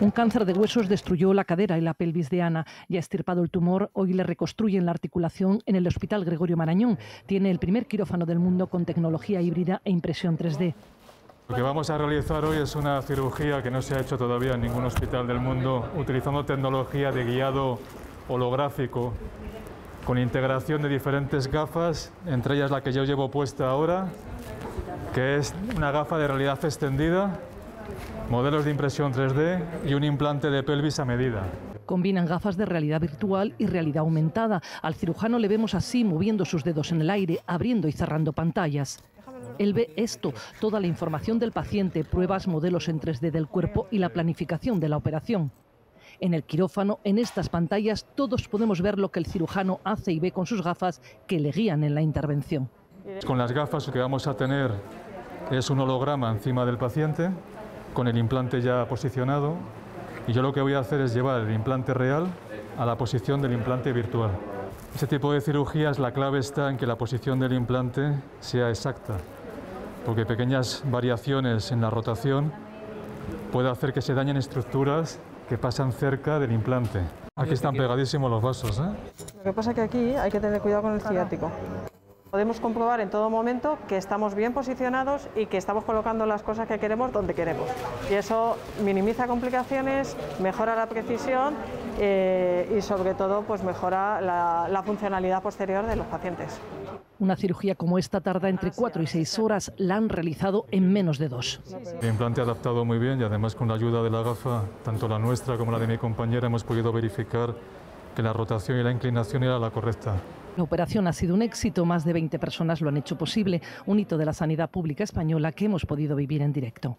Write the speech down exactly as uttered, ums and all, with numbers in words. Un cáncer de huesos destruyó la cadera y la pelvis de Ana. Ya extirpado el tumor, hoy le reconstruyen la articulación en el Hospital Gregorio Marañón. Tiene el primer quirófano del mundo con tecnología híbrida e impresión tres D. Lo que vamos a realizar hoy es una cirugía que no se ha hecho todavía en ningún hospital del mundo, utilizando tecnología de guiado holográfico, con integración de diferentes gafas, entre ellas la que yo llevo puesta ahora, que es una gafa de realidad extendida, modelos de impresión tres D y un implante de pelvis a medida. Combinan gafas de realidad virtual y realidad aumentada. Al cirujano le vemos así, moviendo sus dedos en el aire, abriendo y cerrando pantallas. Él ve esto, toda la información del paciente, pruebas, modelos en tres D del cuerpo y la planificación de la operación. En el quirófano, en estas pantallas, todos podemos ver lo que el cirujano hace y ve con sus gafas que le guían en la intervención. Con las gafas lo que vamos a tener es un holograma encima del paciente, con el implante ya posicionado, y yo lo que voy a hacer es llevar el implante real a la posición del implante virtual. Este tipo de cirugías, la clave está en que la posición del implante sea exacta, porque pequeñas variaciones en la rotación puede hacer que se dañen estructuras que pasan cerca del implante. Aquí están pegadísimos los vasos, ¿eh? Lo que pasa es que aquí hay que tener cuidado con el ciático. Podemos comprobar en todo momento que estamos bien posicionados y que estamos colocando las cosas que queremos donde queremos. Y eso minimiza complicaciones, mejora la precisión eh, y sobre todo pues mejora la, la funcionalidad posterior de los pacientes. Una cirugía como esta tarda entre cuatro y seis horas, la han realizado en menos de dos. El implante ha adaptado muy bien y además con la ayuda de la gafa, tanto la nuestra como la de mi compañera, hemos podido verificar que la rotación y la inclinación era la correcta. La operación ha sido un éxito, más de veinte personas lo han hecho posible, un hito de la sanidad pública española que hemos podido vivir en directo.